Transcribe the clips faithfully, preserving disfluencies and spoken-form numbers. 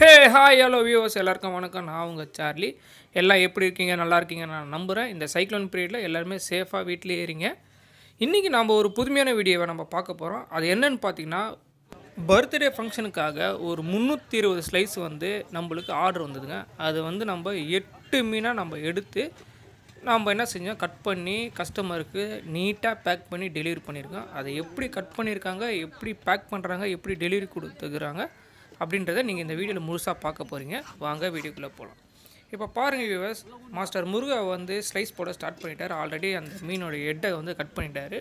Hey hi hello viewers எல்லாருக்கும் வணக்கம். நான் உங்கள் சார்லி. எல்லாம் எப்படி இருக்கீங்க? நல்லா இருக்கீங்க நான் நம்புகிறேன். இந்த சைக்ளோன் பீரியடில் எல்லாருமே சேஃபாக வீட்டிலே இருங்க. இன்றைக்கி நம்ம ஒரு புதுமையான வீடியோவை நம்ம பார்க்க போகிறோம். அது என்னென்னு பார்த்தீங்கன்னா, பர்த்டே ஃபங்க்ஷனுக்காக ஒரு முந்நூற்றி இருபது ஸ்லைஸ் வந்து நம்மளுக்கு ஆர்டர் வந்ததுங்க. அது வந்து நம்ம எட்டு மீனாக நம்ம எடுத்து நம்ம என்ன செஞ்சோம், கட் பண்ணி கஸ்டமருக்கு நீட்டாக பேக் பண்ணி டெலிவரி பண்ணியிருக்கோம். அதை எப்படி கட் பண்ணியிருக்காங்க, எப்படி பேக் பண்ணுறாங்க, எப்படி டெலிவரி கொடுத்துக்கிறாங்க அப்படின்றத நீங்கள் இந்த வீடியோவில் முழுசாக பார்க்க போகிறீங்க. வாங்க வீடியோக்குள்ளே போகலாம். இப்போ பாருங்கள் வியூவர்ஸ், மாஸ்டர் முருகா வந்து ஸ்லைஸ் போட ஸ்டார்ட் பண்ணிட்டார். ஆல்ரெடி அந்த மீனோட ஹெட்டை வந்து கட் பண்ணிட்டார்.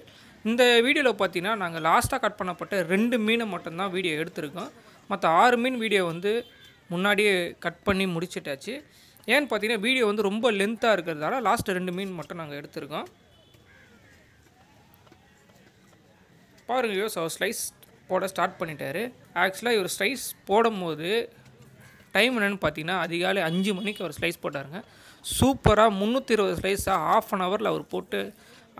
இந்த வீடியோவில் பார்த்தீங்கன்னா நாங்கள் லாஸ்ட்டாக கட் பண்ணப்பட்ட ரெண்டு மீனை மட்டும்தான் வீடியோ எடுத்திருக்கோம். மற்ற ஆறு மீன் வீடியோ வந்து முன்னாடியே கட் பண்ணி முடிச்சிட்டாச்சு. ஏன்னு பார்த்தீங்கன்னா வீடியோ வந்து ரொம்ப லென்த்தாக இருக்கிறதால லாஸ்ட்டு ரெண்டு மீன் மட்டும் நாங்கள் எடுத்திருக்கோம். பாருங்கள் வியூவர்ஸ், அவர் ஸ்லைஸ் போட ஸ்டார்ட் பண்ணிட்டார். ஆக்சுவலாக இவர் ஸ்லைஸ் போடும்போது டைம் என்னென்னு பார்த்தீங்கன்னா அதிகாலை அஞ்சு மணிக்கு அவர் ஸ்லைஸ் போட்டாருங்க. சூப்பராக முந்நூற்றி இருபது ஸ்லைஸாக ஹாஃப் அன் ஹவரில் அவர் போட்டு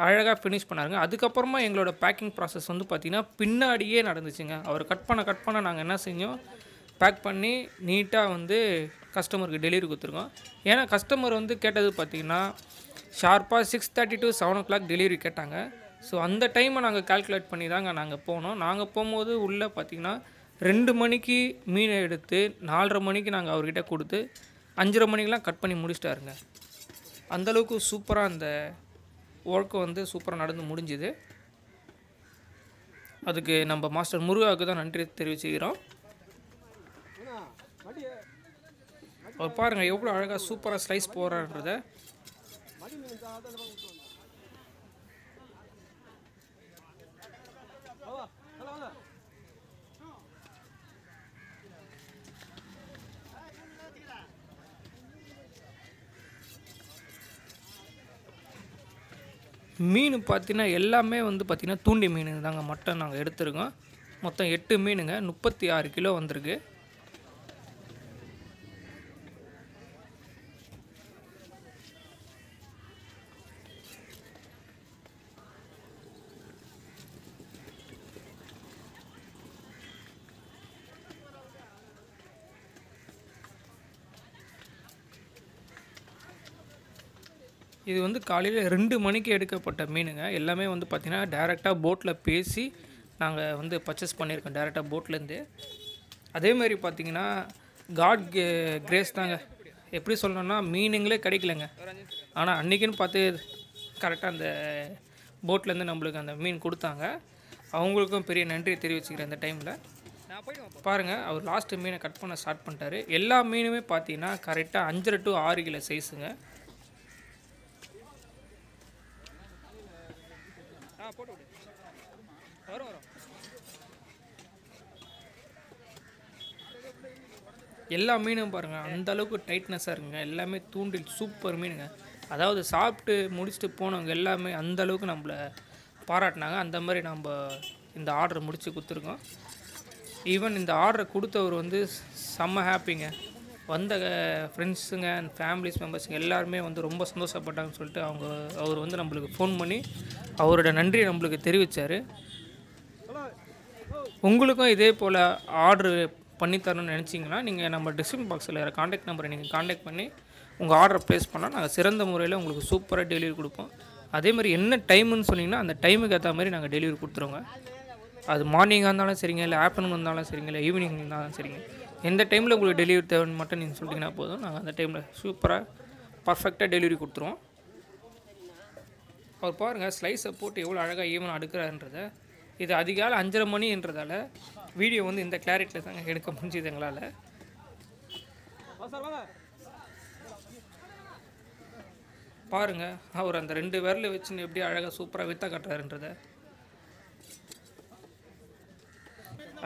அழகாக ஃபினிஷ் பண்ணாருங்க. அதுக்கப்புறமா எங்களோட பேக்கிங் ப்ராசஸ் வந்து பார்த்திங்கன்னா பின்னாடியே நடந்துச்சுங்க. அவர் கட் பண்ண கட் பண்ண நாங்கள் என்ன செஞ்சோம், பேக் பண்ணி நீட்டாக வந்து கஸ்டமருக்கு டெலிவரி கொடுத்துருக்கோம். ஏன்னா கஸ்டமர் வந்து கேட்டது பார்த்திங்கன்னா ஷார்ப்பாக six thirty to seven o'clock delivery கேட்டாங்க. ஸோ அந்த டைமை நாங்கள் கால்குலேட் பண்ணி தாங்க நாங்கள் போனோம். நாங்கள் போகும்போது உள்ளே பார்த்திங்கன்னா ரெண்டு மணிக்கு மீனை எடுத்து நாலரை மணிக்கு நாங்கள் அவர்கிட்ட கொடுத்து அஞ்சரை மணிக்கெலாம் கட் பண்ணி முடிச்சிட்டாருங்க. அந்தளவுக்கு சூப்பராக அந்த ஒர்க்கு வந்து சூப்பராக நடந்து முடிஞ்சுது. அதுக்கு நம்ம மாஸ்டர் முருகாவுக்கு தான் நன்றி தெரிவிச்சுக்கிறோம். அவர் பாருங்கள் எவ்வளோ அழகாக சூப்பராக ஸ்லைஸ் போகிறான்றத. மீன் பார்த்திங்கன்னா எல்லாமே வந்து பார்த்திங்கன்னா தூண்டி மீன் தாங்க மட்டன் நாங்கள் எடுத்துருக்கோம். மொத்தம் எட்டு மீனுங்க, முப்பத்தி ஆறு கிலோ வந்திருக்கு. இது வந்து காலையில் ரெண்டு மணிக்கு எடுக்கப்பட்ட மீனுங்க. எல்லாமே வந்து பார்த்திங்கன்னா டேரெக்டாக போட்டில் பேசி நாங்கள் வந்து பர்ச்சேஸ் பண்ணியிருக்கோம் டேரெக்டாக போட்லேருந்து. அதேமாதிரி பார்த்திங்கன்னா காட் கிரேஸ் தாங்க. எப்படி சொல்லணும்னா மீனுங்களே கிடைக்கலங்க, ஆனால் அன்றைக்கின்னு பார்த்து கரெக்டாக அந்த போட்லேருந்து நம்மளுக்கு அந்த மீன் கொடுத்தாங்க. அவங்களுக்கும் பெரிய நன்றி தெரிவிச்சுக்கிறேன். இந்த டைமில் பாருங்கள் அவர் லாஸ்ட்டு மீனை கட் பண்ண ஸ்டார்ட் பண்ணிட்டார். எல்லா மீனுமே பார்த்திங்கன்னா கரெக்டாக அஞ்சரை டு ஆறு கிலோ சைஸுங்க. எல்லா மீனும் பாருங்கள் அந்த அளவுக்கு டைட்னஸாக இருக்குங்க. எல்லாமே தூண்டில் சூப்பர் மீனுங்க. அதாவது சாப்பிட்டு முடிச்சுட்டு போனவங்க எல்லாமே அந்த அளவுக்கு நம்மளை பாராட்டினாங்க. அந்த மாதிரி நம்ம இந்த ஆர்டரை முடித்து கொடுத்துருக்கோம். ஈவன் இந்த ஆர்டரை கொடுத்தவர் வந்து செம்ம ஹாப்பிங்க. வந்த ஃப்ரெண்ட்ஸுங்க அண்ட் ஃபேமிலிஸ் மெம்பர்ஸுங்க எல்லாருமே வந்து ரொம்ப சந்தோஷப்பட்டாங்கன்னு சொல்லிட்டு அவங்க அவர் வந்து நம்மளுக்கு ஃபோன் பண்ணி அவரோட நன்றியை நம்மளுக்கு தெரிவித்தார். உங்களுக்கும் இதே போல் ஆர்டரு பண்ணித்தரணும்னு நினச்சிங்கன்னா நீங்கள் நம்ம டிஸ்கிரிப்ஷன் பாக்ஸில் காண்டாக்ட் நம்பரை நீங்கள் காண்டாக்ட் பண்ணி உங்கள் ஆர்டரை ப்ளேஸ் பண்ணால் நாங்கள் சிறந்த முறையில் உங்களுக்கு சூப்பராக டெலிவரி கொடுப்போம். அதேமாதிரி என்ன டைமுன்னு சொன்னிங்கன்னா அந்த டைமுக்கு ஏற்ற மாதிரி நாங்கள் டெலிவரி கொடுத்துருவோங்க. அது மார்னிங்காக இருந்தாலும் சரிங்க, இல்லை ஆஃப்டர்நூன் இருந்தாலும் சரிங்க, இல்லை ஈவினிங் இருந்தாலும் சரிங்க. எந்த டைமில் உங்களுக்கு டெலிவரி தேவைன்னு மட்டும் நீங்கள் சொல்லிட்டீங்கன்னா போதும், நாங்கள் அந்த டைமில் சூப்பராக பர்ஃபெக்டாக டெலிவரி கொடுத்துருவோம். அவர் பாருங்கள் ஸ்லைஸை போட்டு எவ்வளோ அழகாக ஈவனாக அடுக்கிறாருன்றதை. இது அதிகாலை அஞ்சரை மணின்றதால வீடியோ வந்து இந்த கிளாரிட்டியில் தாங்க எடுக்க முடிஞ்சுது எங்களால். பாருங்கள் அவர் அந்த ரெண்டு விரலை வச்சுன்னு எப்படி அழகாக சூப்பராக வித்தா கட்டுறாருன்றதை.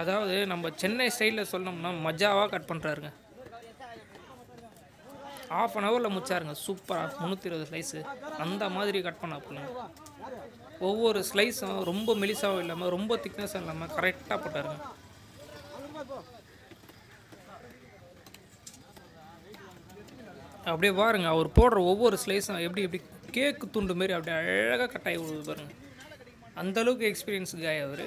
அதாவது நம்ம சென்னை ஸ்டைலில் சொன்னோம்னா மஜாவாக கட் பண்ணுறாருங்க. ஆஃப் அன் ஹவரில் முடிச்சாருங்க சூப்பராக முந்நூற்றி இருபது ஸ்லைஸு. அந்த மாதிரி கட் பண்ண போகணும். ஒவ்வொரு ஸ்லைஸும் ரொம்ப மெலிசாகவும் இல்லாமல் ரொம்ப திக்னஸாக இல்லாமல் கரெக்டாக போட்டாருங்க. அப்படியே பாருங்க அவர் போடுற ஒவ்வொரு ஸ்லைஸும் எப்படி எப்படி கேக்கு துண்டு மாரி அப்படியே அழகாக கட் ஆகி விடுது பாருங்க. அந்தளவுக்கு எக்ஸ்பீரியன்ஸ் காய் அவர்.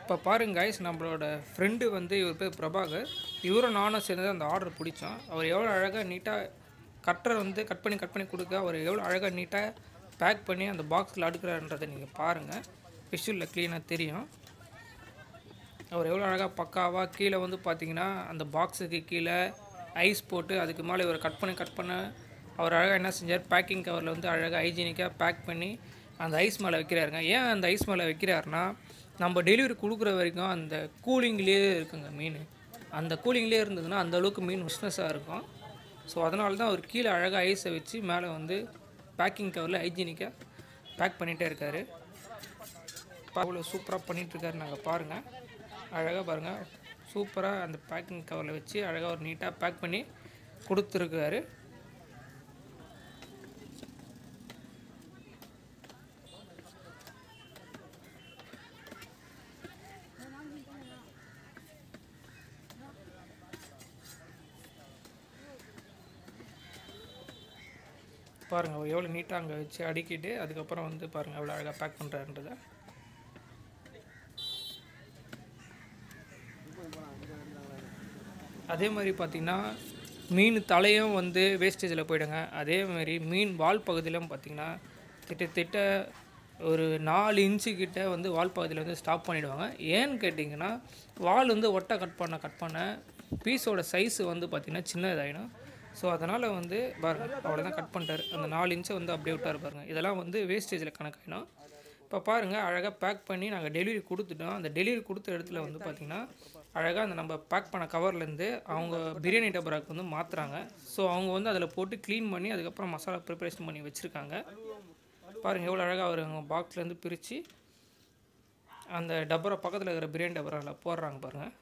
இப்போ பாருங்க கைஸ், நம்மளோட ஃப்ரெண்டு வந்து இவர் பேர் பிரபாகர், இவரும் நானும் சேர்ந்து அந்த ஆர்டர் பிடிச்சோம். அவர் எவ்வளோ அழகாக நீட்டாக கட்டர் வந்து கட் பண்ணி கட் பண்ணி கொடுக்க அவர் எவ்வளோ அழகாக நீட்டாக பேக் பண்ணி அந்த பாக்ஸில் அடுக்கிறாருன்றதை நீங்கள் பாருங்கள். விஷுவலில் க்ளீனாக தெரியும் அவர் எவ்வளோ அழகாக பக்காவாக. கீழே வந்து பார்த்திங்கன்னா அந்த பாக்ஸுக்கு கீழே ஐஸ் போட்டு அதுக்கு மேலே இவர் கட் பண்ணி கட் பண்ண அவர் அழகாக என்ன செஞ்சார், பேக்கிங் கவரில் வந்து அழகாக ஹைஜீனிக்காக பேக் பண்ணி அந்த ஐஸ் மேலே வைக்கிறாருங்க. ஏன் அந்த ஐஸ் மேலே வைக்கிறாருன்னா நம்ம டெலிவரி கொடுக்குற வரைக்கும் அந்த கூலிங்லேயே இருக்குங்க மீன். அந்த கூலிங்லேயே இருந்ததுன்னா அந்தளவுக்கு மீன் உஷ்ணஸாக இருக்கும். ஸோ அதனால தான் அவர் கீழே அழகாக ஐஸை வச்சு மேலே வந்து பேக்கிங் கவரில் ஹைஜீனிக்காக பேக் பண்ணிகிட்டே இருக்கார். அவ்வளோ சூப்பராக பண்ணிகிட்ருக்காரு. நாங்கள் பாருங்கள் அழகாக பாருங்கள், சூப்பராக அந்த பேக்கிங் கவரில் வச்சு அழகாக ஒரு நீட்டாக பேக் பண்ணி கொடுத்துருக்காரு. பாருங்கள் அவர் எவ்வளோ நீட்டாக அங்கே வச்சு அடிக்கிட்டு அதுக்கப்புறம் வந்து பாருங்கள் எவ்வளோ அழகாக பேக் பண்ணுறாருன்றதை. அதே மாதிரி பார்த்திங்கன்னா மீன் தலையும் வந்து வேஸ்டேஜில் போயிடுங்க. அதேமாதிரி மீன் வால் பகுதியிலும் பார்த்திங்கன்னா கிட்டத்தட்ட ஒரு நாலு இன்ச்சுக்கிட்ட வந்து வால் பகுதியில் வந்து ஸ்டாப் பண்ணிவிடுவாங்க. ஏன்னு கேட்டிங்கன்னா வால் வந்து ஒட்டை கட் பண்ண கட் பண்ண பீஸோட சைஸு வந்து பார்த்திங்கன்னா சின்னதாகிடும். ஸோ அதனால் வந்து பாருங்கள் அவ்வளோதான் கட் பண்ணிட்டார். அந்த நாலு இன்ச்சை வந்து அப்படியே விட்டார் பாருங்கள். இதெல்லாம் வந்து வேஸ்டேஜில் கணக்காயிடும். இப்போ பாருங்கள் அழகாக பேக் பண்ணி நாங்கள் டெலிவரி கொடுத்துட்டோம். அந்த டெலிவரி கொடுத்த இடத்துல வந்து பார்த்திங்கன்னா அழகாக அந்த நம்ம பேக் பண்ண கவர்லேருந்து அவங்க பிரியாணி டபராக்கு வந்து மாற்றுறாங்க. ஸோ அவங்க வந்து அதில் போட்டு க்ளீன் பண்ணி அதுக்கப்புறம் மசாலா ப்ரிப்பரேஷன் பண்ணி வச்சுருக்காங்க. பாருங்கள் எவ்வளோ அழகாக அவர் அவங்க பாக்ஸ்லேருந்து பிரித்து அந்த டபரா பக்கத்தில் இருக்கிற பிரியாணி டபராவில் போடுறாங்க. பாருங்கள்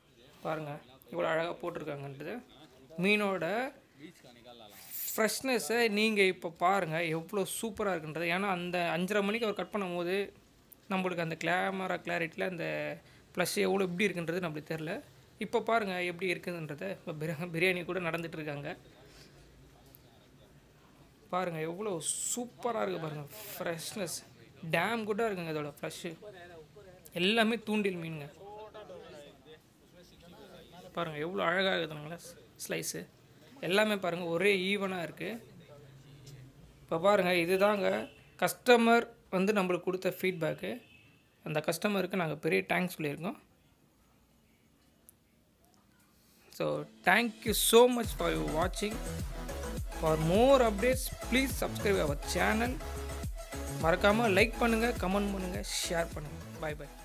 பாருங்கள் எவ்வளோ அழகாக போட்டிருக்காங்கன்றது. மீனோட ஃப்ரெஷ்னஸ்ஸை நீங்கள் இப்போ பாருங்கள் எவ்வளோ சூப்பராக இருக்குன்றது. ஏன்னா அந்த அஞ்சரை மணிக்கு அவர் கட் பண்ணும் போது நம்மளுக்கு அந்த கேமரா கிளாரிட்டியில் அந்த ப்ளஸ் எவ்வளோ எப்படி இருக்குன்றது நம்மளுக்கு தெரில. இப்போ பாருங்கள் எப்படி இருக்குதுன்றதை. இப்போ பிரியா பிரியாணி கூட நடந்துகிட்ருக்காங்க. பாருங்கள் எவ்வளோ சூப்பராக இருக்குது பாருங்கள். ஃப்ரெஷ்னஸ் டேம் கூட இருக்குங்க. அதோட ஃப்ளஷ் எல்லாமே தூண்டில் மீனுங்க. பாருங்கள் எவ்வளோ அழகாக இருக்குதுங்களா ஸ்லைஸு எல்லாமே பாருங்கள் ஒரே ஈவனாக இருக்குது. இப்போ பாருங்கள் இதுதாங்க கஸ்டமர் வந்து நம்மளுக்கு கொடுத்த ஃபீட்பேக்கு. அந்த கஸ்டமருக்கு நாங்கள் பெரிய தேங்க்ஸ் சொல்லியிருக்கோம். So thank you so much for you வாட்சிங். For more updates please subscribe our channel. மறக்காமல் லைக் பண்ணுங்கள், கமெண்ட் பண்ணுங்கள், ஷேர் பண்ணுங்கள். பாய் பாய்.